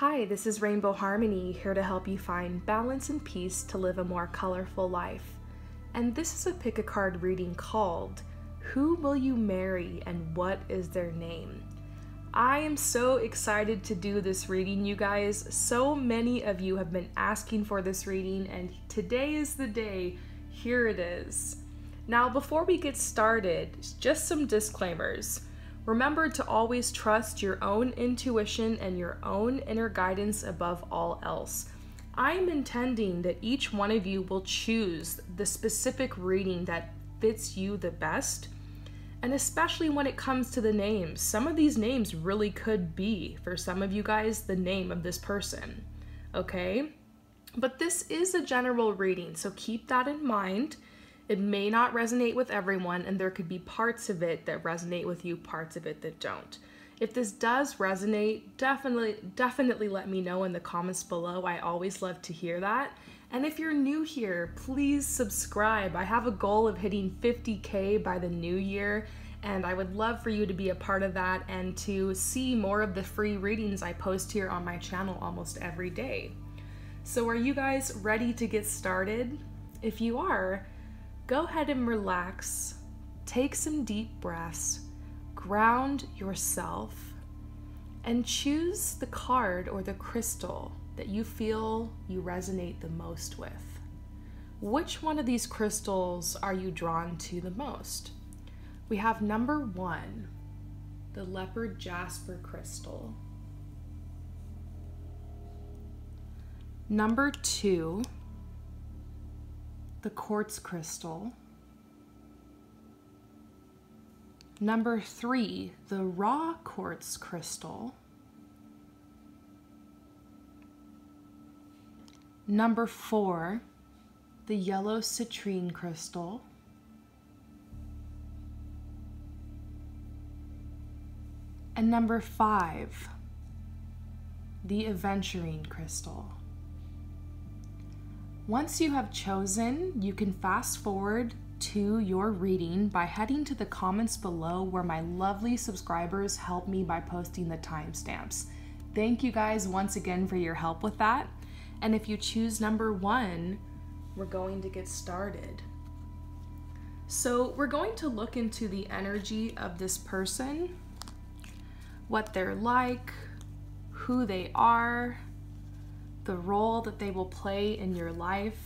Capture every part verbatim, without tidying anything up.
Hi, this is Rainbow Harmony, here to help you find balance and peace to live a more colorful life. And this is a pick a card reading called Who Will You Marry and What Is Their Name? I am so excited to do this reading, you guys. So many of you have been asking for this reading, and today is the day. Here it is. Now, before we get started, just some disclaimers. Remember to always trust your own intuition and your own inner guidance above all else. I'm intending that each one of you will choose the specific reading that fits you the best, and especially when it comes to the names. Some of these names really could be, for some of you guys, the name of this person, okay? But this is a general reading, so keep that in mind. It may not resonate with everyone, and there could be parts of it that resonate with you, parts of it that don't. If this does resonate, definitely, definitely let me know in the comments below. I always love to hear that. And if you're new here, please subscribe. I have a goal of hitting fifty K by the new year, and I would love for you to be a part of that and to see more of the free readings I post here on my channel almost every day. So are you guys ready to get started? If you are, go ahead and relax, take some deep breaths, ground yourself, and choose the card or the crystal that you feel you resonate the most with. Which one of these crystals are you drawn to the most? We have number one, the leopard jasper crystal. Number two, the quartz crystal. Number three, the raw quartz crystal. Number four, the yellow citrine crystal. And number five, the aventurine crystal. Once you have chosen, you can fast forward to your reading by heading to the comments below where my lovely subscribers help me by posting the timestamps. Thank you guys once again for your help with that. And if you choose number one, we're going to get started. So we're going to look into the energy of this person, what they're like, who they are, the role that they will play in your life,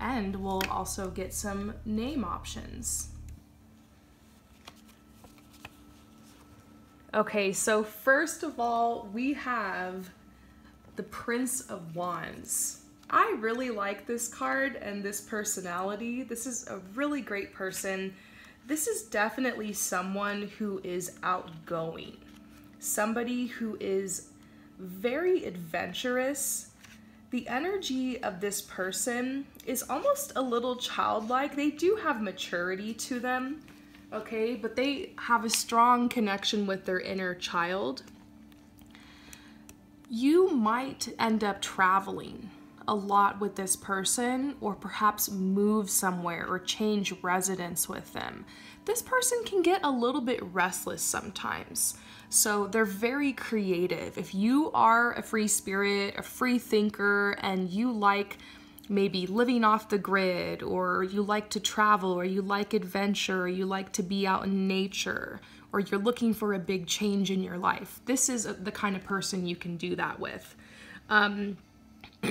and we'll also get some name options. Okay, so first of all, we have the Prince of Wands. I really like this card and this personality. This is a really great person. This is definitely someone who is outgoing, somebody who is very adventurous. The energy of this person is almost a little childlike. They do have maturity to them, okay, but they have a strong connection with their inner child. You might end up traveling a lot with this person, or perhaps move somewhere or change residence with them. This person can get a little bit restless sometimes. So they're very creative. If you are a free spirit, a free thinker, and you like maybe living off the grid, or you like to travel, or you like adventure, or you like to be out in nature, or you're looking for a big change in your life, this is the kind of person you can do that with. Um,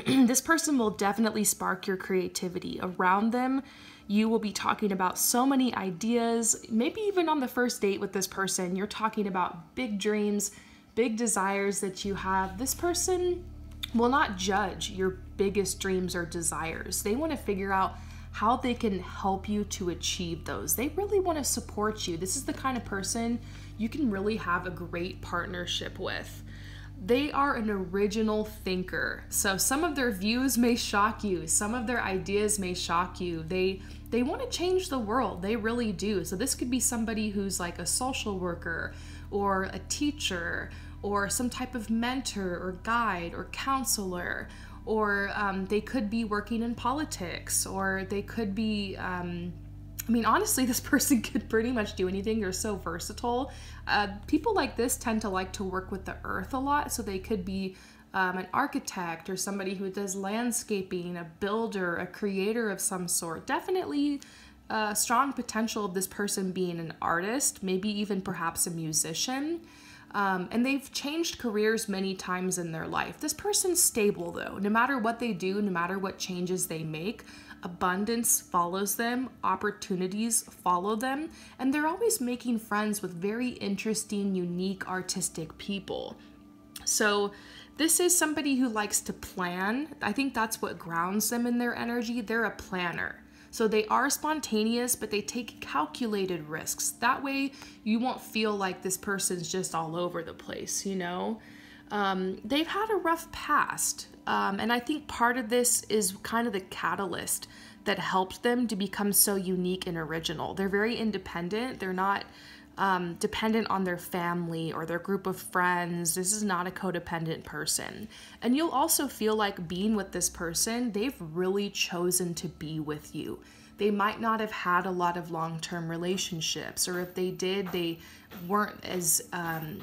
this person will definitely spark your creativity. Around them, you will be talking about so many ideas. Maybe even on the first date with this person, you're talking about big dreams, big desires that you have. This person will not judge your biggest dreams or desires. They want to figure out how they can help you to achieve those. They really want to support you. This is the kind of person you can really have a great partnership with. They are an original thinker, so some of their views may shock you. Some of their ideas may shock you. They they want to change the world. They really do. So this could be somebody who's like a social worker, or a teacher, or some type of mentor, or guide, or counselor, or um, they could be working in politics, or they could be um, I mean, honestly, this person could pretty much do anything. They're so versatile. Uh, people like this tend to like to work with the earth a lot, so they could be um, an architect or somebody who does landscaping, a builder, a creator of some sort. Definitely a strong potential of this person being an artist, maybe even perhaps a musician. Um, and they've changed careers many times in their life. This person's stable though. No matter what they do, no matter what changes they make, abundance follows them, opportunities follow them, and they're always making friends with very interesting, unique, artistic people. So this is somebody who likes to plan. I think that's what grounds them in their energy. They're a planner. So they are spontaneous, but they take calculated risks. That way you won't feel like this person's just all over the place, you know? Um, they've had a rough past. Um, and I think part of this is kind of the catalyst that helped them to become so unique and original. They're very independent. They're not um, dependent on their family or their group of friends. This is not a codependent person. And you'll also feel like being with this person, they've really chosen to be with you. They might not have had a lot of long-term relationships, or if they did, they weren't as, um,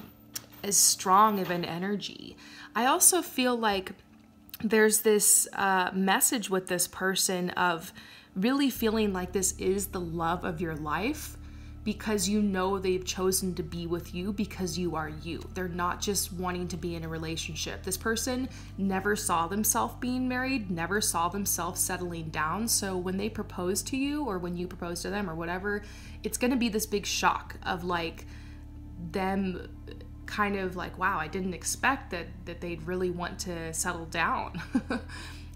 as strong of an energy. I also feel like there's this uh, message with this person of really feeling like this is the love of your life, because you know they've chosen to be with you because you are you. They're not just wanting to be in a relationship. This person never saw themselves being married, never saw themselves settling down. So when they propose to you, or when you propose to them, or whatever, it's going to be this big shock of like them kind of like, wow, I didn't expect that that they'd really want to settle down.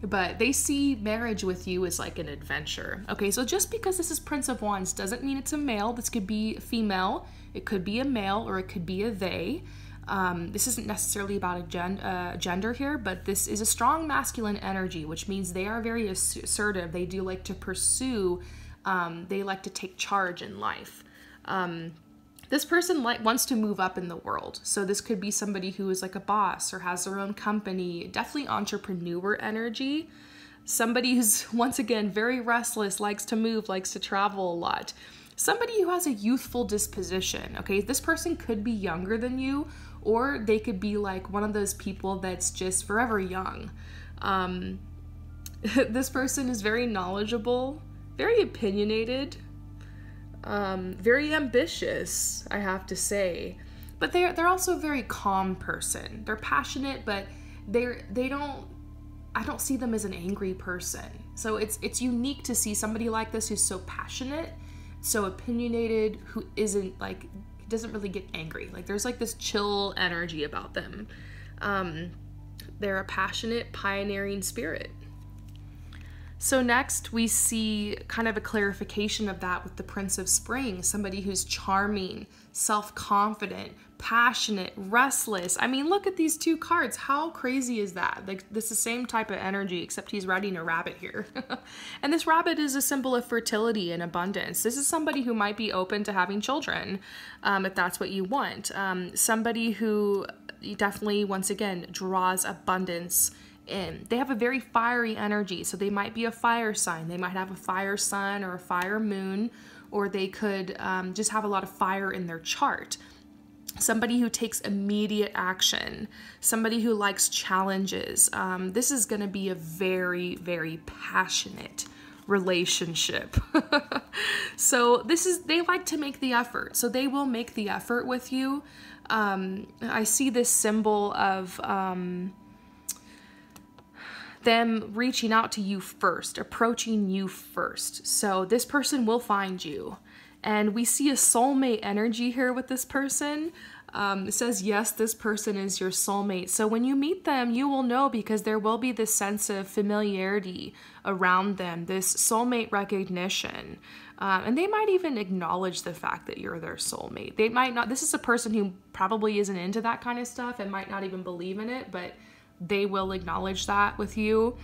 But they see marriage with you as like an adventure. Okay, so just because this is Prince of Wands doesn't mean it's a male. This could be female, it could be a male, or it could be a they. Um, this isn't necessarily about a gen uh, gender here, but this is a strong masculine energy, which means they are very assertive. They do like to pursue, um, they like to take charge in life. Um, This person like wants to move up in the world. So this could be somebody who is like a boss or has their own company, definitely entrepreneur energy. Somebody who's, once again, very restless, likes to move, likes to travel a lot. Somebody who has a youthful disposition, okay? This person could be younger than you, or they could be like one of those people that's just forever young. Um, this person is very knowledgeable, very opinionated, Um, very ambitious, I have to say, but they're they're also a very calm person. They're passionate, but they're they don't I don't see them as an angry person. So it's it's unique to see somebody like this who's so passionate, so opinionated, who isn't like doesn't really get angry. Like there's like this chill energy about them. Um, they're a passionate, pioneering spirit. So next we see kind of a clarification of that with the Prince of Spring, somebody who's charming, self-confident, passionate, restless. I mean, look at these two cards. How crazy is that? Like this is the same type of energy, except he's riding a rabbit here. And this rabbit is a symbol of fertility and abundance. This is somebody who might be open to having children, um, if that's what you want. Um, somebody who definitely, once again, draws abundance in. They have a very fiery energy, so they might be a fire sign. They might have a fire sun or a fire moon, or they could um, just have a lot of fire in their chart. Somebody who takes immediate action, somebody who likes challenges. Um, this is going to be a very, very passionate relationship. So this is, they like to make the effort, so they will make the effort with you. Um, I see this symbol of um, them reaching out to you first, approaching you first. So this person will find you. And we see a soulmate energy here with this person. Um, it says, yes, this person is your soulmate. So when you meet them, you will know, because there will be this sense of familiarity around them, this soulmate recognition. Uh, and they might even acknowledge the fact that you're their soulmate. They might not, this is a person who probably isn't into that kind of stuff and might not even believe in it, but they will acknowledge that with you.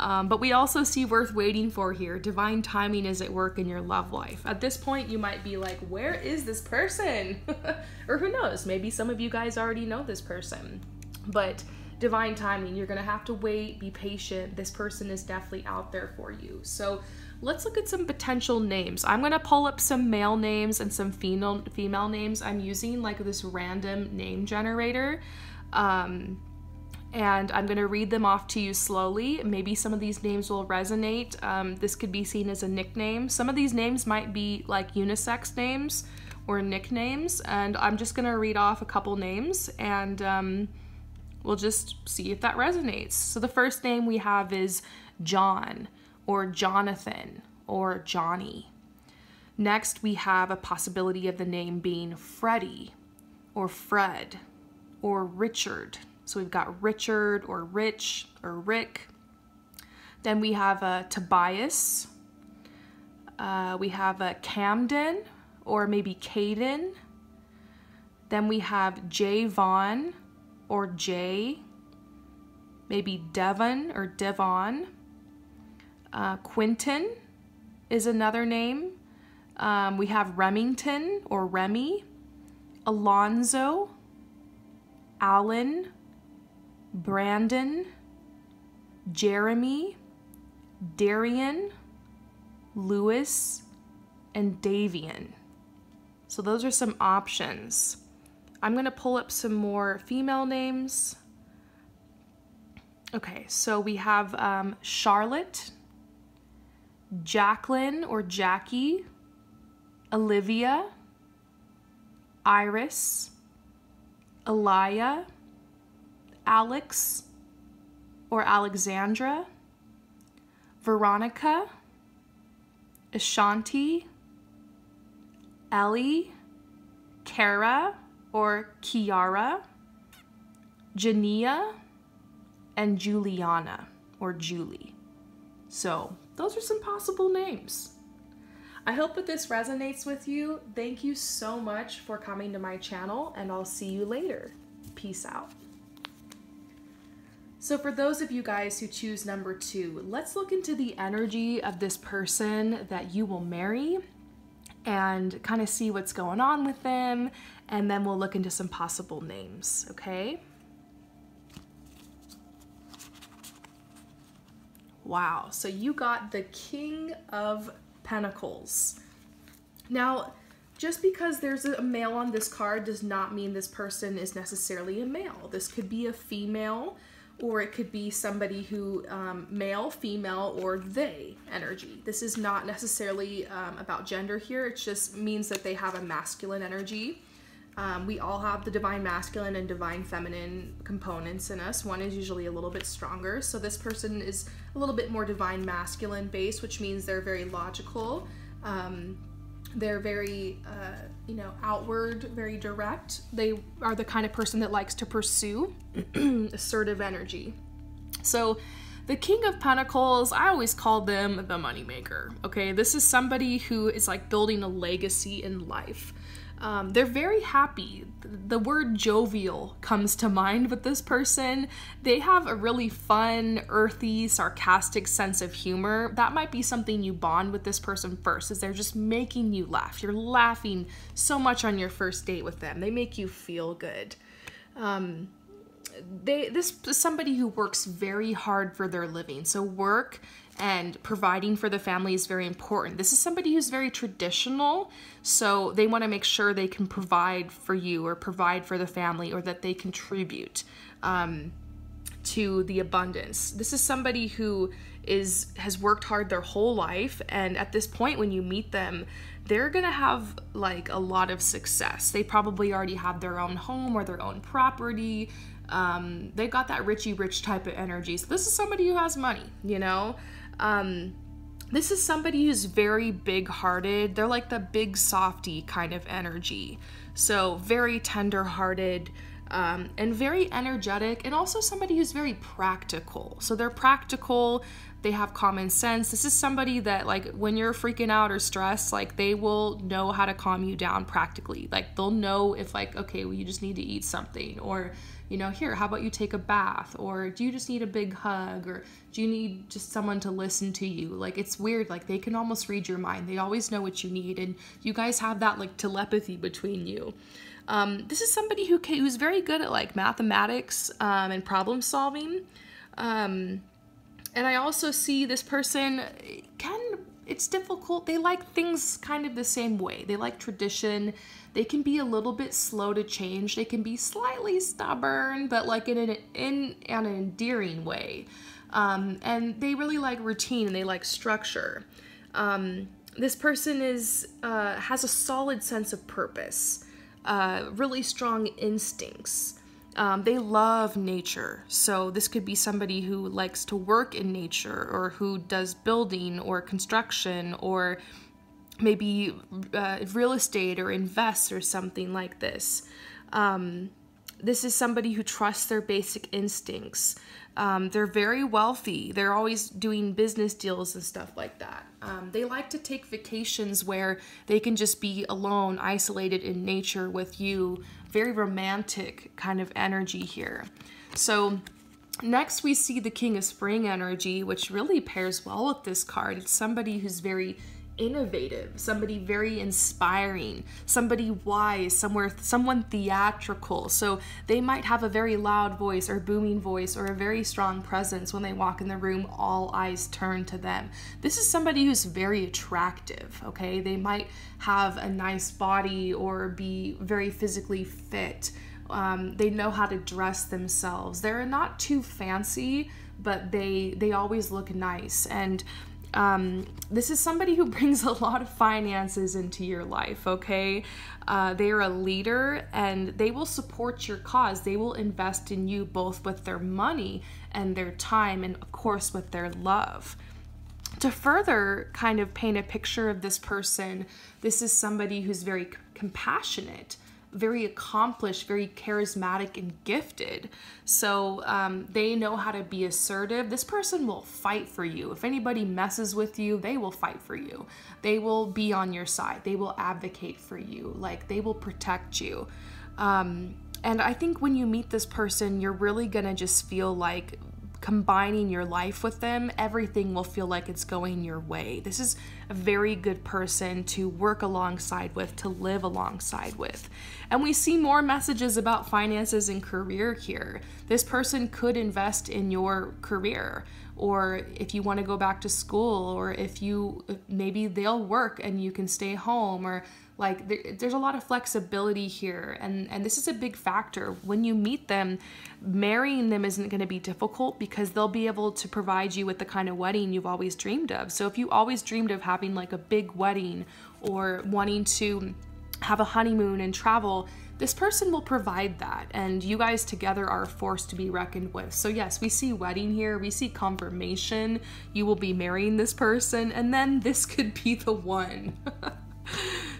Um, but we also see worth waiting for here. Divine timing is at work in your love life. At this point, you might be like, where is this person? Or who knows, maybe some of you guys already know this person. But divine timing, you're gonna have to wait, be patient. This person is definitely out there for you. So let's look at some potential names. I'm gonna pull up some male names and some female female names. I'm using like this random name generator, um, and I'm gonna read them off to you slowly. Maybe some of these names will resonate. Um, this could be seen as a nickname. Some of these names might be like unisex names or nicknames, and I'm just gonna read off a couple names, and um, we'll just see if that resonates. So the first name we have is John, or Jonathan, or Johnny. Next, we have a possibility of the name being Freddie, or Fred, or Richard. So we've got Richard, or Rich, or Rick. Then we have a Tobias. Uh, we have a Camden, or maybe Caden. Then we have Jayvon, or Jay, maybe Devon or Devon. Uh, Quentin is another name. Um, we have Remington or Remy, Alonzo, Alan, Brandon, Jeremy, Darian, Lewis, and Davian. So those are some options. I'm gonna pull up some more female names. Okay, so we have um, Charlotte, Jacqueline or Jackie, Olivia, Iris, Elia, Alex or Alexandra, Veronica, Ashanti, Ellie, Kara or Kiara, Jania, and Juliana or Julie. So those are some possible names. I hope that this resonates with you. Thank you so much for coming to my channel, and I'll see you later. Peace out. So for those of you guys who choose number two, let's look into the energy of this person that you will marry and kind of see what's going on with them, and then we'll look into some possible names, okay? Wow, so you got the King of Pentacles. Now, just because there's a male on this card does not mean this person is necessarily a male. This could be a female, or it could be somebody who, um, male, female, or they energy. This is not necessarily um, about gender here. It just means that they have a masculine energy. Um, we all have the divine masculine and divine feminine components in us. One is usually a little bit stronger. So this person is a little bit more divine masculine based, which means they're very logical. Um, they're very, uh, you know, outward, very direct. They are the kind of person that likes to pursue assertive energy. So the King of Pentacles, I always call them the moneymaker, okay? This is somebody who is like building a legacy in life. Um, they're very happy. The word jovial comes to mind with this person. They have a really fun, earthy, sarcastic sense of humor. That might be something you bond with this person first, is they're just making you laugh. You're laughing so much on your first date with them. They make you feel good. Um, they, this is somebody who works very hard for their living. So work and providing for the family is very important. This is somebody who's very traditional, so they want to make sure they can provide for you or provide for the family, or that they contribute um, to the abundance. This is somebody who is has worked hard their whole life, and at this point when you meet them, they're gonna have like a lot of success. They probably already have their own home or their own property. Um, they got that richy rich type of energy. So this is somebody who has money, you know? Um, this is somebody who's very big hearted. They're like the big softy kind of energy. So very tender hearted, um, and very energetic, and also somebody who's very practical. So they're practical. They have common sense. This is somebody that, like, when you're freaking out or stressed, like, they will know how to calm you down practically. Like, they'll know if, like, okay, well, you just need to eat something, or, you know, here, how about you take a bath, or do you just need a big hug, or do you need just someone to listen to you? Like, it's weird. Like, they can almost read your mind. They always know what you need, and you guys have that, like, telepathy between you. Um, this is somebody who can, who's very good at, like, mathematics um, and problem solving. Um... And I also see this person can it's difficult. They like things kind of the same way. They like tradition. They can be a little bit slow to change. They can be slightly stubborn, but like in an, in an endearing way. Um, and they really like routine and they like structure. Um, this person is uh, has a solid sense of purpose, uh, really strong instincts. Um, they love nature, so this could be somebody who likes to work in nature or who does building or construction or maybe uh, real estate or invests or something like this. Um, this is somebody who trusts their basic instincts. Um, they're very wealthy. They're always doing business deals and stuff like that. Um, they like to take vacations where they can just be alone, isolated in nature with you. Very romantic kind of energy here. So next we see the King of Spring energy, which really pairs well with this card. It's somebody who's very innovative, somebody very inspiring, somebody wise, somewhere, someone theatrical. So they might have a very loud voice or booming voice or a very strong presence. When they walk in the room, all eyes turn to them. This is somebody who's very attractive, okay? They might have a nice body or be very physically fit. Um, they know how to dress themselves. They're not too fancy, but they, they always look nice. And Um, this is somebody who brings a lot of finances into your life, okay? Uh, they are a leader and they will support your cause. They will invest in you both with their money and their time and, of course, with their love. To further kind of paint a picture of this person, this is somebody who's very compassionate, very accomplished, very charismatic and gifted. So um, they know how to be assertive. This person will fight for you. If anybody messes with you, they will fight for you. They will be on your side. They will advocate for you. Like, they will protect you. Um, and I think when you meet this person, you're really gonna just feel like combining your life with them, everything will feel like it's going your way. This is a very good person to work alongside with, to live alongside with. And we see more messages about finances and career here. This person could invest in your career, or if you want to go back to school, or if you, maybe they'll work and you can stay home, or like there, there's a lot of flexibility here. And, and this is a big factor. When you meet them, marrying them isn't going to be difficult because they'll be able to provide you with the kind of wedding you've always dreamed of. So if you always dreamed of having like a big wedding or wanting to have a honeymoon and travel, this person will provide that, and you guys together are a force to be reckoned with. So yes, we see wedding here, we see confirmation, you will be marrying this person, and then this could be the one.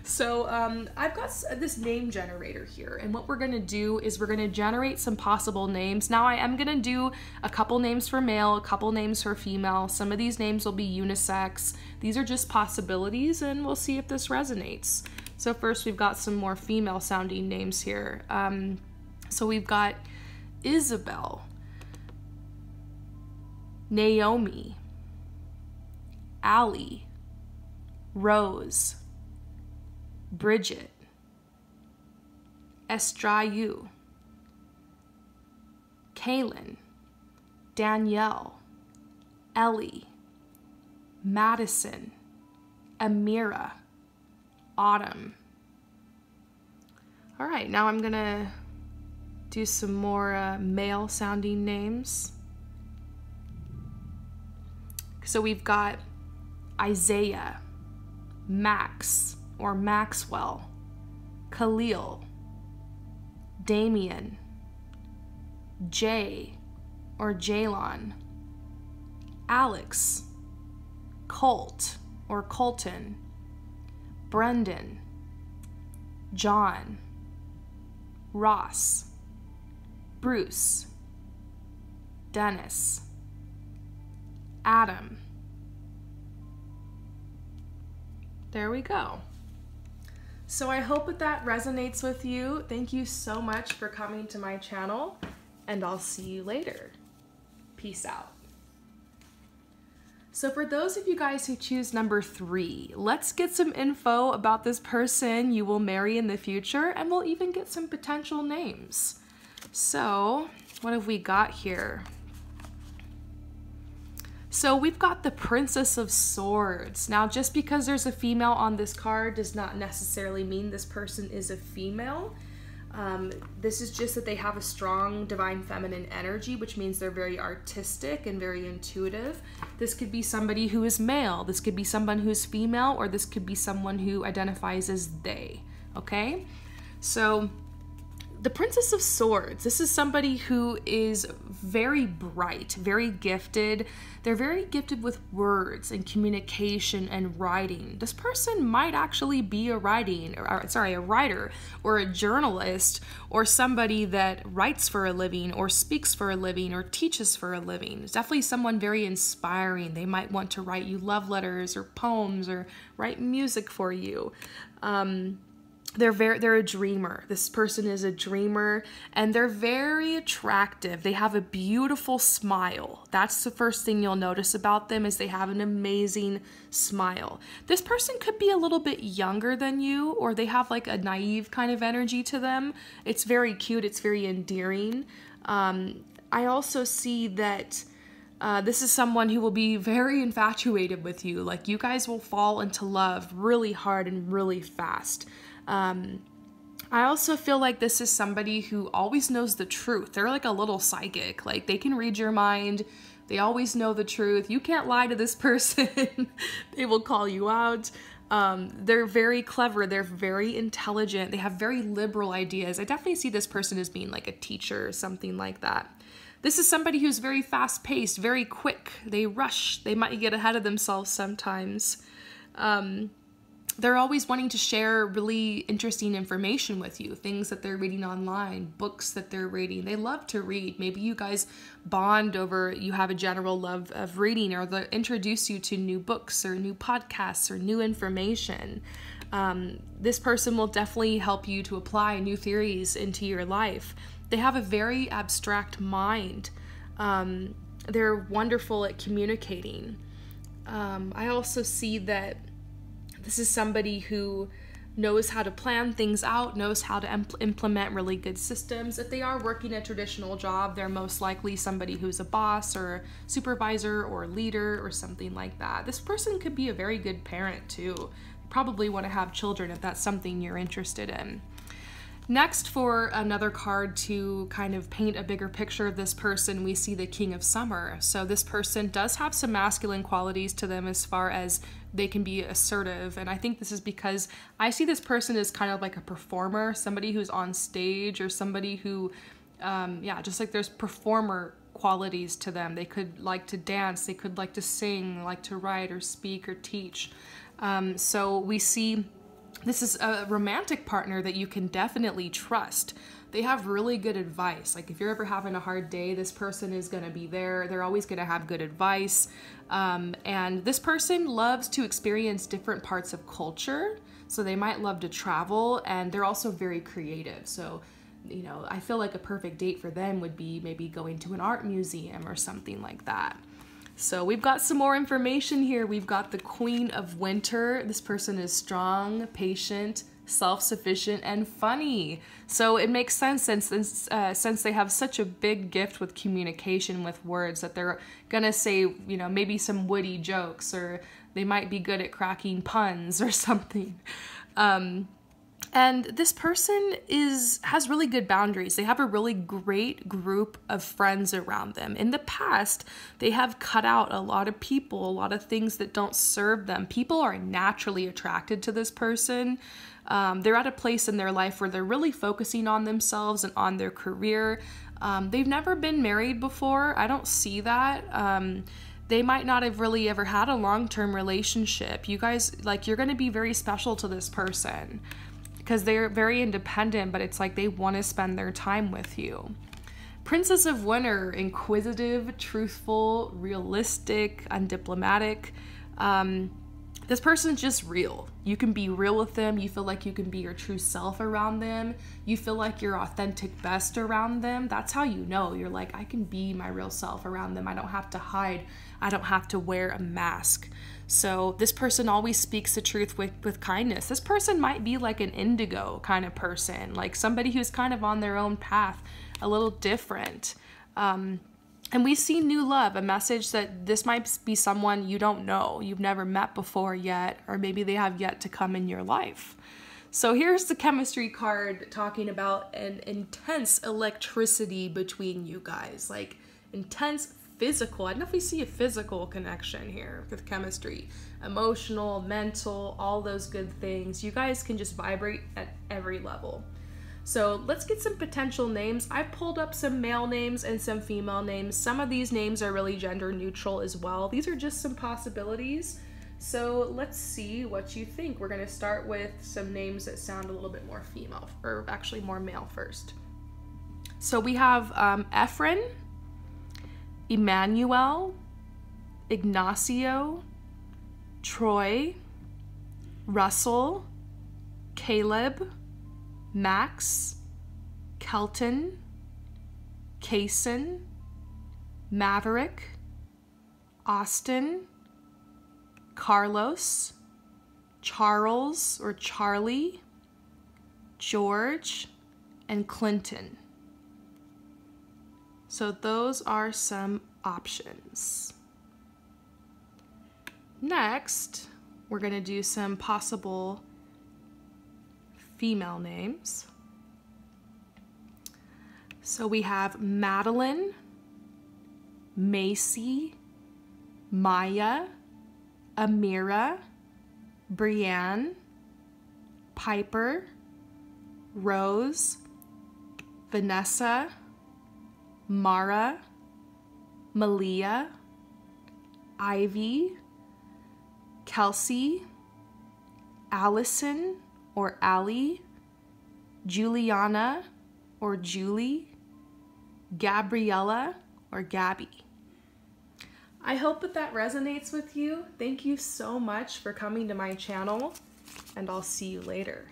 So um, I've got this name generator here, and what we're gonna do is we're gonna generate some possible names. Now I am gonna do a couple names for male, a couple names for female. Some of these names will be unisex. These are just possibilities, and we'll see if this resonates. So first we've got some more female sounding names here. Um, so we've got Isabel, Naomi, Allie, Rose, Bridget, Estrayu, Kaylin, Danielle, Ellie, Madison, Amira, Autumn. All right, now I'm gonna do some more uh, male sounding names. So we've got Isaiah, Max or Maxwell, Khalil, Damien, Jay or Jalon, Alex, Colt or Colton, Brendan, John, Ross, Bruce, Dennis, Adam. There we go. So I hope that that resonates with you. Thank you so much for coming to my channel, and I'll see you later. Peace out. So for those of you guys who choose number three, let's get some info about this person you will marry in the future, and we'll even get some potential names. So what have we got here? So we've got the Princess of Swords. Now, just because there's a female on this card does not necessarily mean this person is a female. Um, this is just that they have a strong divine feminine energy, which means they're very artistic and very intuitive. This could be somebody who is male, this could be someone who's female, or this could be someone who identifies as they, okay? So the Princess of Swords, this is somebody who is very bright, very gifted. They're very gifted with words and communication and writing. This person might actually be a writing, or sorry, a writer or a journalist or somebody that writes for a living or speaks for a living or teaches for a living. It's definitely someone very inspiring. They might want to write you love letters or poems or write music for you. Um, They're very, they're a dreamer. This person is a dreamer, and they're very attractive. They have a beautiful smile. That's the first thing you'll notice about them, is they have an amazing smile. This person could be a little bit younger than you, or they have like a naive kind of energy to them. It's very cute. It's very endearing. Um, I also see that Uh, this is someone who will be very infatuated with you. Like, you guys will fall into love really hard and really fast. Um, I also feel like this is somebody who always knows the truth. They're like a little psychic. Like, they can read your mind. They always know the truth. You can't lie to this person. They will call you out. Um, they're very clever. They're very intelligent. They have very liberal ideas. I definitely see this person as being like a teacher or something like that. This is somebody who's very fast-paced, very quick. They rush. They might get ahead of themselves sometimes. Um, they're always wanting to share really interesting information with you, things that they're reading online, books that they're reading. They love to read. Maybe you guys bond over, you have a general love of reading, or they'll introduce you to new books or new podcasts or new information. Um, this person will definitely help you to apply new theories into your life. They have a very abstract mind. Um, they're wonderful at communicating. Um, I also see that this is somebody who knows how to plan things out, knows how to imp implement really good systems. If they are working a traditional job, they're most likely somebody who's a boss or a supervisor or a leader or something like that. This person could be a very good parent too. Probably want to have children if that's something you're interested in. Next, for another card to kind of paint a bigger picture of this person, we see the King of Summer. So this person does have some masculine qualities to them as far as they can be assertive. And I think this is because I see this person as kind of like a performer, somebody who's on stage, or somebody who, um, yeah, just like there's performer qualities to them. They could like to dance, they could like to sing, like to write or speak or teach. Um, so we see this is a romantic partner that you can definitely trust. They have really good advice. Like, if you're ever having a hard day, this person is going to be there. They're always going to have good advice. Um, and this person loves to experience different parts of culture. So they might love to travel, and they're also very creative. So, you know, I feel like a perfect date for them would be maybe going to an art museum or something like that. So we've got some more information here. We've got the Queen of Winter. This person is strong, patient, self-sufficient, and funny. So it makes sense since, uh, since they have such a big gift with communication, with words, that they're gonna say, you know, maybe some witty jokes, or they might be good at cracking puns or something. Um, And this person is has really good boundaries. They have a really great group of friends around them. In the past, they have cut out a lot of people, a lot of things that don't serve them. People are naturally attracted to this person. Um, they're at a place in their life where they're really focusing on themselves and on their career. Um, they've never been married before. I don't see that. Um, They might not have really ever had a long-term relationship. You guys, like, you're going to be very special to this person, because they're very independent, but it's like they want to spend their time with you. Princess of Winter, inquisitive, truthful, realistic, undiplomatic. Um, this person's just real. You can be real with them. You feel like you can be your true self around them. You feel like your authentic best around them. That's how you know. You're like, I can be my real self around them. I don't have to hide. I don't have to wear a mask. So this person always speaks the truth with, with kindness. This person might be like an indigo kind of person, like somebody who's kind of on their own path, a little different. Um, And we see new love, a message that this might be someone you don't know, you've never met before yet, or maybe they have yet to come in your life. So here's the chemistry card talking about an intense electricity between you guys, like intense physical. I don't know if we see a physical connection here with chemistry, emotional, mental, all those good things. You guys can just vibrate at every level. So let's get some potential names. I pulled up some male names and some female names. Some of these names are really gender neutral as well. These are just some possibilities. So let's see what you think. We're gonna start with some names that sound a little bit more female, or actually more male first. So we have um, Efren, Emmanuel, Ignacio, Troy, Russell, Caleb, Max, Kelton, Kaysen, Maverick, Austin, Carlos, Charles or Charlie, George, and Clinton. So those are some options. Next, we're going to do some possible female names. So we have Madeline, Macy, Maya, Amira, Brianne, Piper, Rose, Vanessa, Mara, Malia, Ivy, Kelsey, Allison, or Allie, Juliana, or Julie, Gabriella, or Gabby. I hope that that resonates with you. Thank you so much for coming to my channel, and I'll see you later.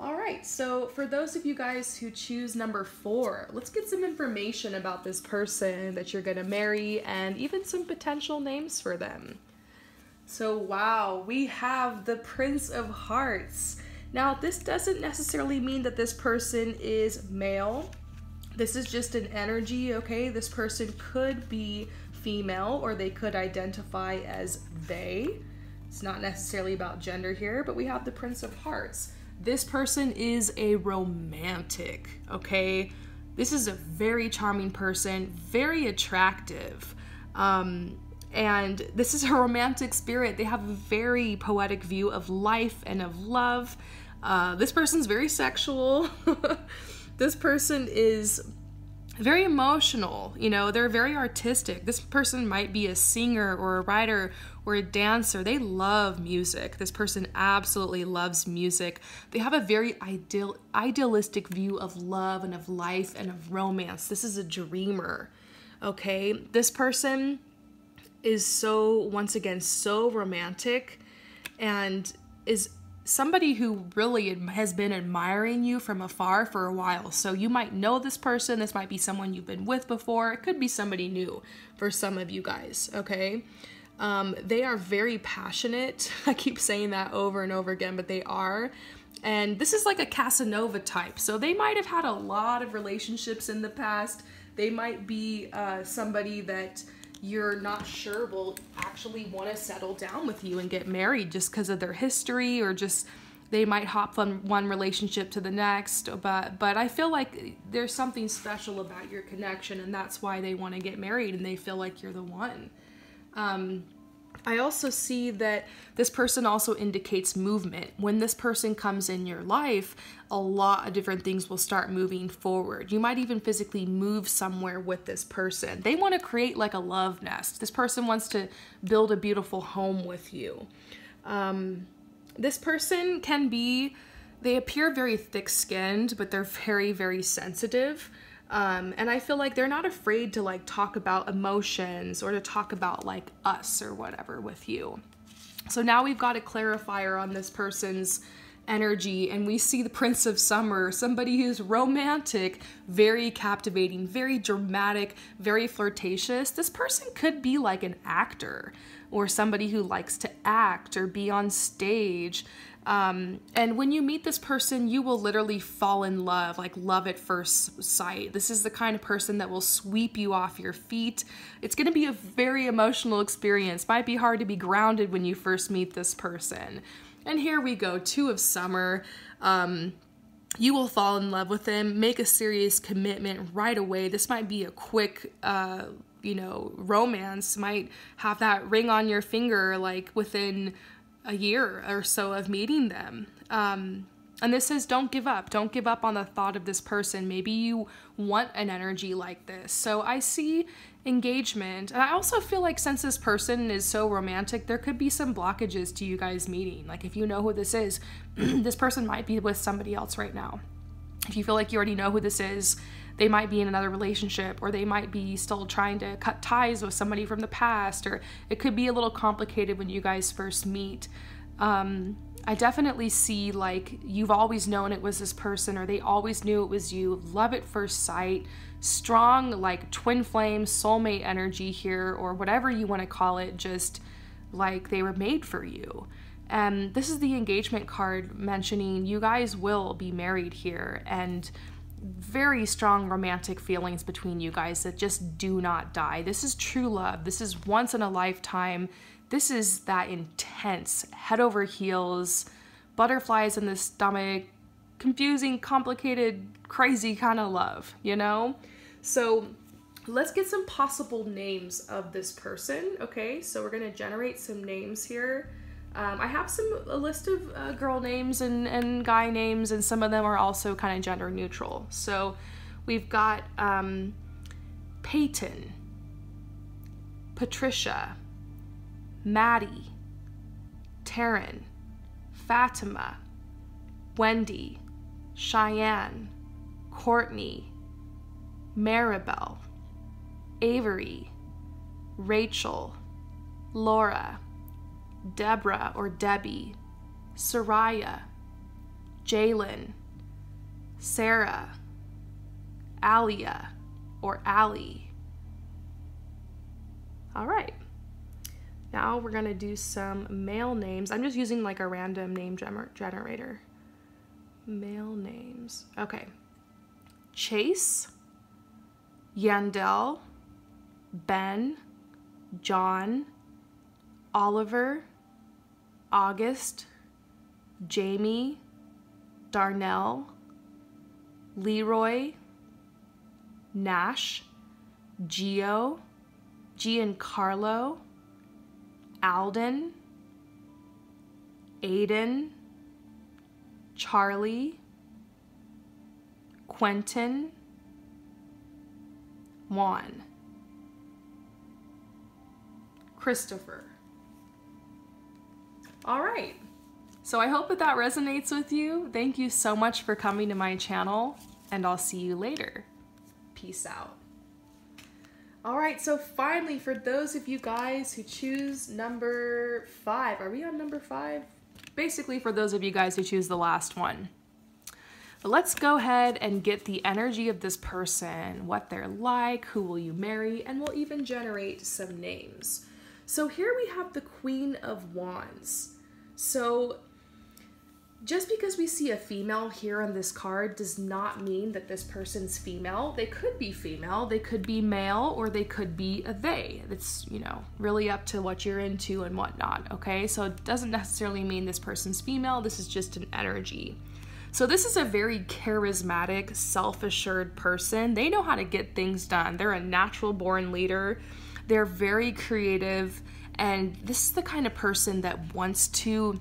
All right, so for those of you guys who choose number four, let's get some information about this person that you're gonna marry and even some potential names for them. So wow, we have the Prince of Hearts. Now this doesn't necessarily mean that this person is male. This is just an energy, okay? This person could be female or they could identify as they. It's not necessarily about gender here, but we have the Prince of Hearts. This person is a romantic, okay? This is a very charming person, very attractive. Um, And this is a romantic spirit. They have a very poetic view of life and of love. Uh, this person's very sexual. This person is very emotional. You know, they're very artistic. This person might be a singer or a writer or a dancer. They love music. This person absolutely loves music. They have a very ideal, idealistic view of love and of life and of romance. This is a dreamer, okay? This person is so, once again, so romantic and is somebody who really has been admiring you from afar for a while. So you might know this person. This might be someone you've been with before. It could be somebody new for some of you guys, okay? Um, they are very passionate. I keep saying that over and over again, but they are. And this is like a Casanova type. So they might have had a lot of relationships in the past. They might be uh, somebody that you're not sure will actually want to settle down with you and get married just because of their history, or just they might hop from one relationship to the next, but but I feel like there's something special about your connection, and that's why they want to get married and they feel like you're the one. um I also see that this person also indicates movement. When this person comes in your life, a lot of different things will start moving forward. You might even physically move somewhere with this person. They want to create like a love nest. This person wants to build a beautiful home with you. Um, this person can be, they appear very thick-skinned, but they're very, very sensitive. Um, and I feel like they're not afraid to like talk about emotions or to talk about like us or whatever with you. So now we've got a clarifier on this person's energy, and we see the Prince of Summer, somebody who's romantic, very captivating, very dramatic, very flirtatious. This person could be like an actor or somebody who likes to act or be on stage. Um, and when you meet this person, you will literally fall in love, like love at first sight. This is the kind of person that will sweep you off your feet. It's going to be a very emotional experience. Might be hard to be grounded when you first meet this person. And here we go, Two of Summer. Um, you will fall in love with them. Make a serious commitment right away. This might be a quick, uh, you know, romance. Might have that ring on your finger, like within a year or so of meeting them. Um, and this is don't give up. Don't give up on the thought of this person. Maybe you want an energy like this. So I see engagement. And I also feel like since this person is so romantic, there could be some blockages to you guys meeting. Like if you know who this is, this person might be with somebody else right now. If you feel like you already know who this is, they might be in another relationship, or they might be still trying to cut ties with somebody from the past, or it could be a little complicated when you guys first meet. Um, I definitely see like you've always known it was this person, or they always knew it was you. Love at first sight, strong like twin flame, soulmate energy here, or whatever you want to call it, just like they were made for you. And this is the engagement card mentioning you guys will be married here, and very strong romantic feelings between you guys that just do not die. This is true love. This is once in a lifetime. This is that intense head over heels, butterflies in the stomach, confusing, complicated, crazy kind of love, you know? So let's get some possible names of this person, okay? So we're gonna generate some names here. Um, I have some a list of uh, girl names and, and guy names, and some of them are also kind of gender neutral. So we've got um, Peyton, Patricia, Maddie, Taryn, Fatima, Wendy, Cheyenne, Courtney, Maribel, Avery, Rachel, Laura, Deborah or Debbie, Soraya, Jalen, Sarah, Alia or Allie. All right, now we're gonna do some male names. I'm just using like a random name generator. Male names, okay. Chase, Yandel, Ben, John, Oliver, August, Jamie, Darnell, Leroy, Nash, Gio, Giancarlo, Alden, Aiden, Charlie, Quentin, Juan, Christopher. All right, so I hope that that resonates with you. Thank you so much for coming to my channel, and I'll see you later. Peace out. All right, so finally, for those of you guys who choose number five, are we on number five? Basically, for those of you guys who choose the last one. But let's go ahead and get the energy of this person, what they're like, who will you marry, and we'll even generate some names. So here we have the Queen of Wands. So just because we see a female here on this card does not mean that this person's female. They could be female, they could be male, or they could be a they. It's, you know, really up to what you're into and whatnot, okay? So it doesn't necessarily mean this person's female, this is just an energy. So this is a very charismatic, self-assured person. They know how to get things done. They're a natural born leader. They're very creative. And this is the kind of person that wants to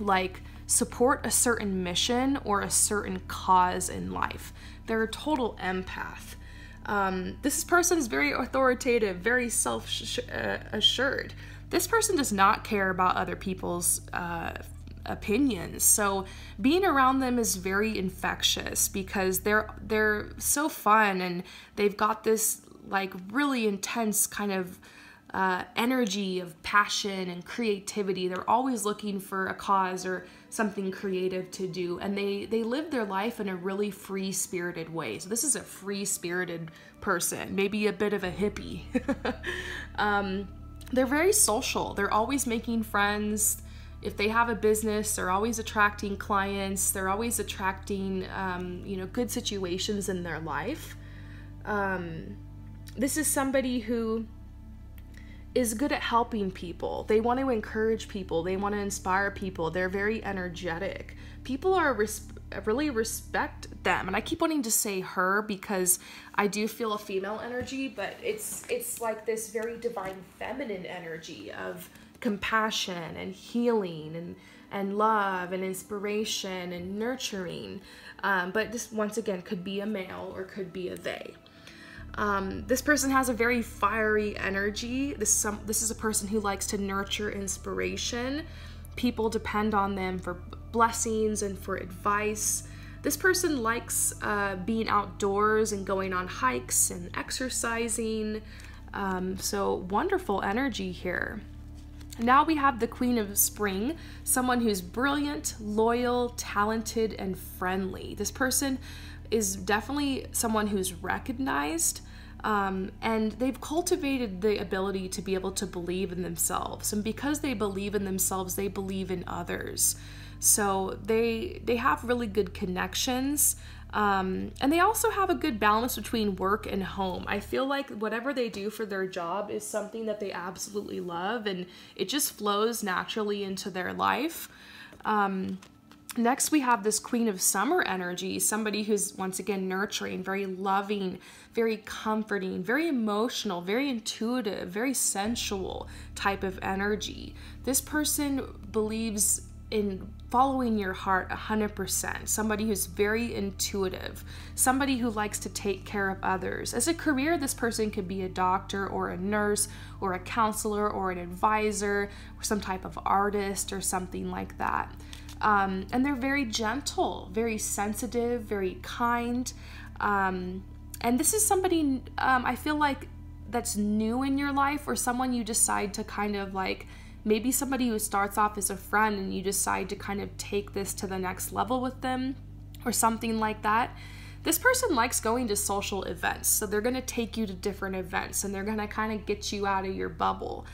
like support a certain mission or a certain cause in life. They're a total empath. Um, this person is very authoritative, very self-assured. This person does not care about other people's uh, opinions. So being around them is very infectious because they're, they're so fun, and they've got this like really intense kind of Uh, energy of passion and creativity. They're always looking for a cause or something creative to do, and they they live their life in a really free-spirited way. So this is a free-spirited person, maybe a bit of a hippie. um, they're very social. They're always making friends. if they have a business, they're always attracting clients, they're always attracting, um, you know, good situations in their life. Um, this is somebody who is good at helping people. They want to encourage people. They want to inspire people. They're very energetic. People are res- really respect them. And I keep wanting to say her because I do feel a female energy, but it's, it's like this very divine feminine energy of compassion and healing and and love and inspiration and nurturing, um, but this once again could be a male or could be a they. Um, this person has a very fiery energy. This some this is a person who likes to nurture inspiration. People depend on them for blessings and for advice. This person likes uh, being outdoors and going on hikes and exercising. Um, so wonderful energy here. Now we have the Queen of Spring, someone who's brilliant, loyal, talented, and friendly. This person is definitely someone who's recognized, um, and they've cultivated the ability to be able to believe in themselves. And because they believe in themselves, they believe in others. So they, they have really good connections. Um, and they also have a good balance between work and home. I feel like whatever they do for their job is something that they absolutely love, and it just flows naturally into their life. Um, next, we have this Queen of Summer energy, somebody who's once again nurturing, very loving, very comforting, very emotional, very intuitive, very sensual type of energy. This person believes in following your heart one hundred percent, somebody who's very intuitive, somebody who likes to take care of others. As a career, this person could be a doctor or a nurse or a counselor or an advisor or some type of artist or something like that. Um, and they're very gentle, very sensitive, very kind. Um, and this is somebody um, I feel like that's new in your life, or someone you decide to kind of like, maybe somebody who starts off as a friend and you decide to kind of take this to the next level with them or something like that. This person likes going to social events, so they're going to take you to different events and they're going to kind of get you out of your bubble.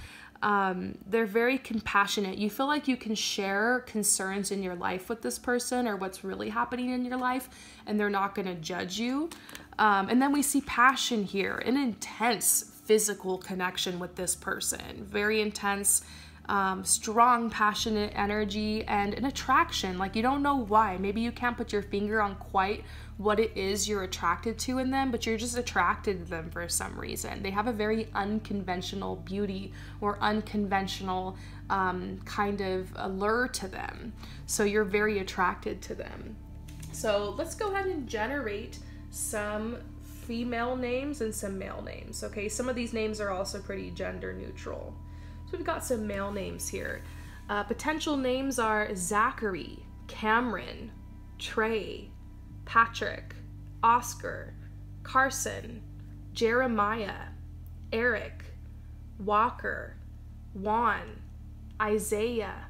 Um, they're very compassionate. You feel like you can share concerns in your life with this person or what's really happening in your life, and they're not going to judge you. Um, and then we see passion here, an intense physical connection with this person, very intense. Um, strong, passionate energy and an attraction. Like, you don't know why. Maybe you can't put your finger on quite what it is you're attracted to in them, but you're just attracted to them for some reason. They have a very unconventional beauty or unconventional um, kind of allure to them. So you're very attracted to them. So let's go ahead and generate some female names and some male names. Okay, some of these names are also pretty gender neutral. So we've got some male names here. Uh, potential names are Zachary, Cameron, Trey, Patrick, Oscar, Carson, Jeremiah, Eric, Walker, Juan, Isaiah,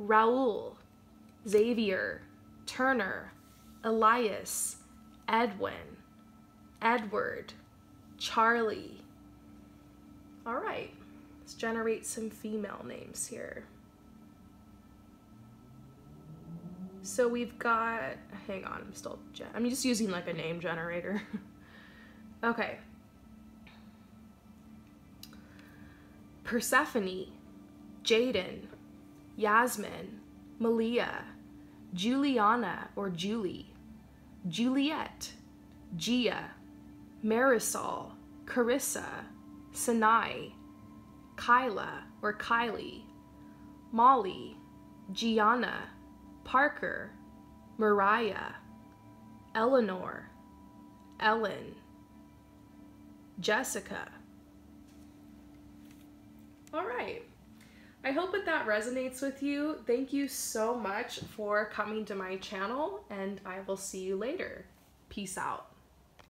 Raul, Xavier, Turner, Elias, Edwin, Edward, Charlie. All right. Let's generate some female names here. So we've got, hang on, I'm still, gen I'm just using like a name generator. Okay. Persephone, Jaden, Yasmin, Malia, Juliana or Julie, Juliet, Gia, Marisol, Carissa, Sinai, Kyla or Kylie, Molly, Gianna, Parker, Mariah, Eleanor, Ellen, Jessica. All right. I hope that that resonates with you. Thank you so much for coming to my channel, and I will see you later. Peace out.